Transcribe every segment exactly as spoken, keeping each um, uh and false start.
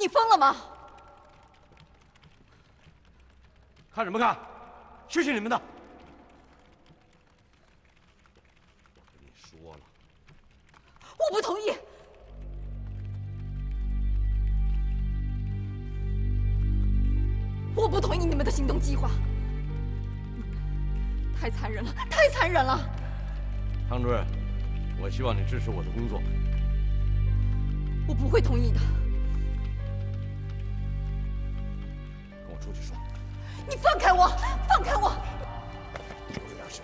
你疯了吗？看什么看？去去你们的！我跟你说了，我不同意。 我不同意你们的行动计划，太残忍了，太残忍了！汤主任，我希望你支持我的工作。我不会同意的。跟我出去说。你放开我！放开我！给我点水。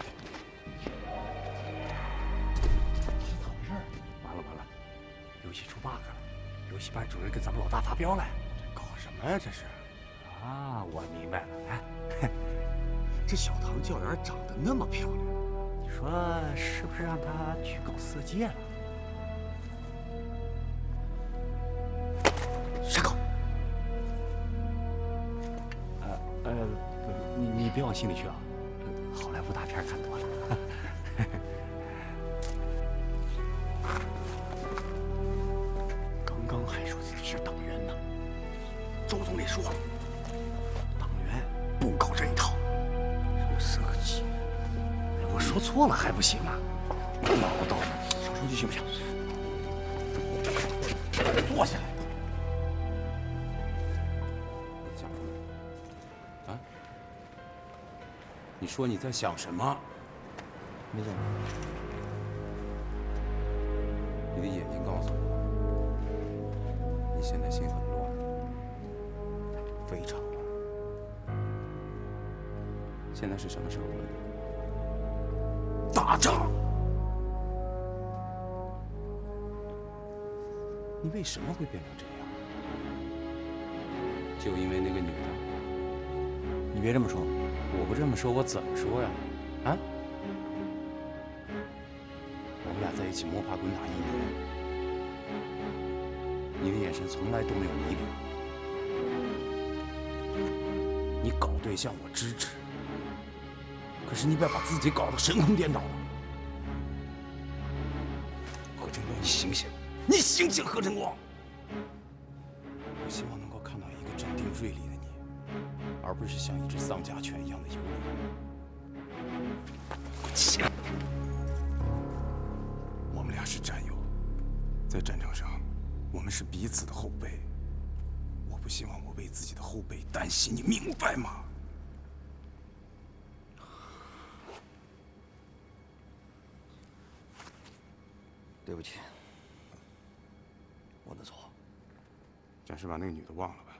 咋回事？完了完了，游戏出 bug 了，游戏班主任跟咱们老大发飙了。这搞什么呀？这是。 啊，我明白了。哎，这小唐教员长得那么漂亮，你说是不是让她去搞色戒了？傻狗！呃呃，你你别往心里去啊，好莱坞大片看多了。刚刚还说自己是党员呢，周总理说了。 说错了还不行吗？唠叨，少说句行不行？坐下来。想什么？啊？你说你在想什么？没想什么。你的眼睛告诉我，你现在心很乱，非常乱。现在是什么社会？ 打仗！你为什么会变成这样？就因为那个女的。你别这么说，我不这么说，我怎么说呀？啊？我们俩在一起摸爬滚打一年，你的眼神从来都没有迷离。你搞对象，我支持。 可是你不要把自己搞得神魂颠倒的，何晨光，你醒醒，你醒醒，何晨光！我希望能够看到一个镇定锐利的你，而不是像一只丧家犬一样的游离。我气了！我们俩是战友，在战场上，我们是彼此的后辈。我不希望我为自己的后辈担心，你明白吗？ 对不起，我的错。暂时把那个女的忘了吧。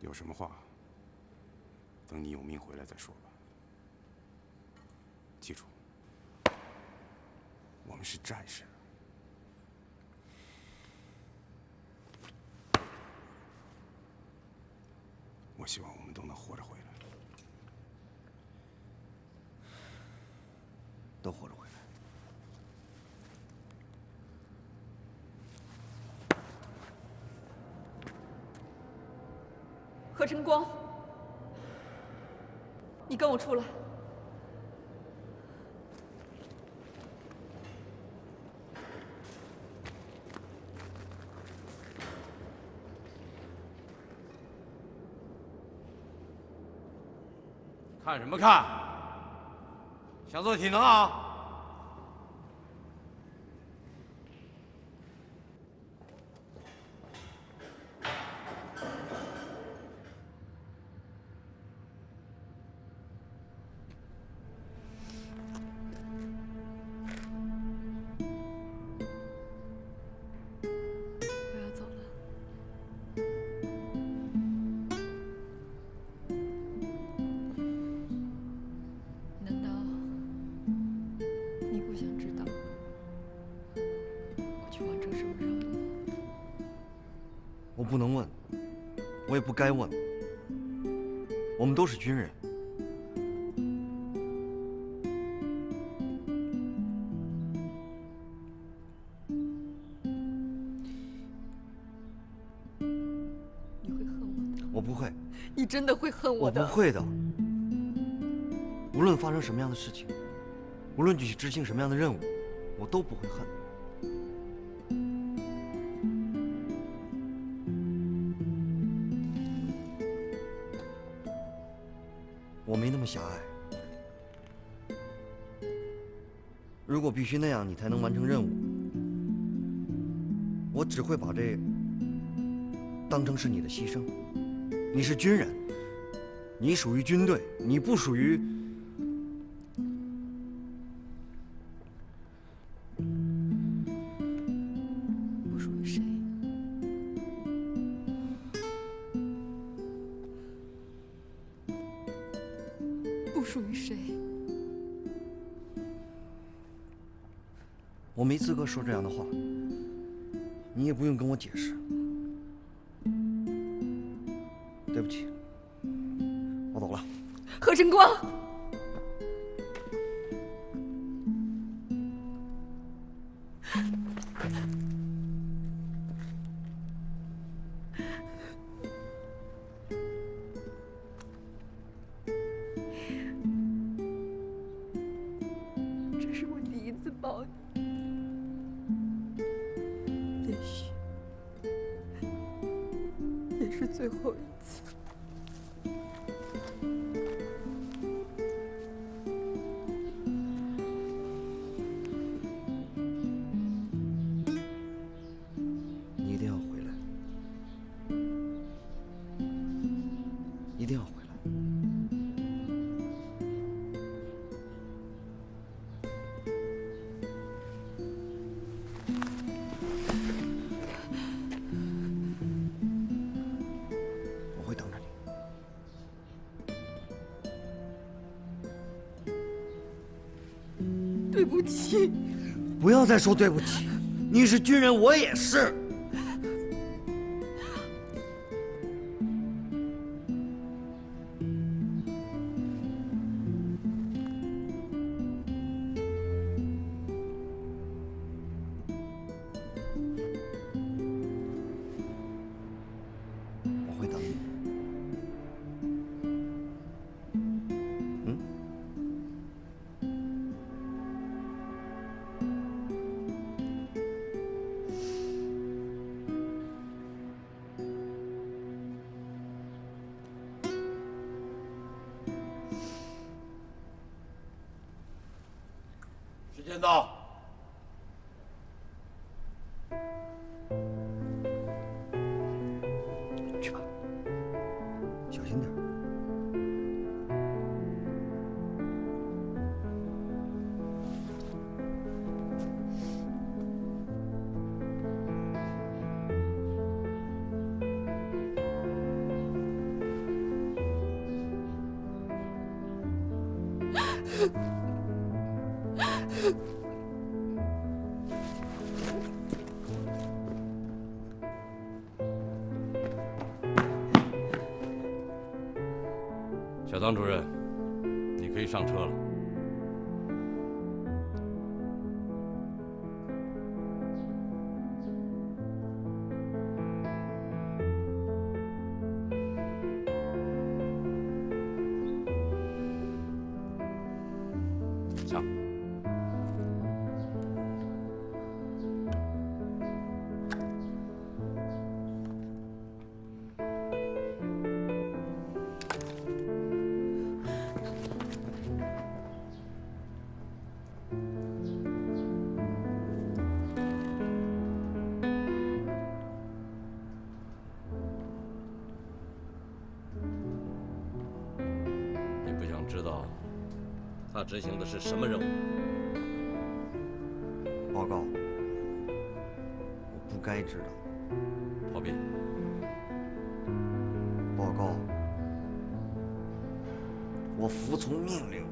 有什么话，等你有命回来再说吧。记住，我们是战士。我希望我们都能活着回来，都活着回来。 何晨光，你跟我出来！看什么看？想做体能啊？ 不能问，我也不该问。我们都是军人。你会恨我的。我不会。你真的会恨我的。我不会的。无论发生什么样的事情，无论你去执行什么样的任务，我都不会恨。我没那么狭隘。如果必须那样你才能完成任务，我只会把这当成是你的牺牲。你是军人，你属于军队，你不属于……不属于谁？不属于谁？我没资格说这样的话，你也不用跟我解释。对不起。 我走了，何晨光，这是我第一次抱你，也许也是最后一次。 对不起！不要再说对不起。你是军人，我也是。我会等你。 时间到。去吧，小心点。小张主任，你可以上车了。上。 知道他执行的是什么任务？报告，我不该知道。逃避。报告，我服从命令。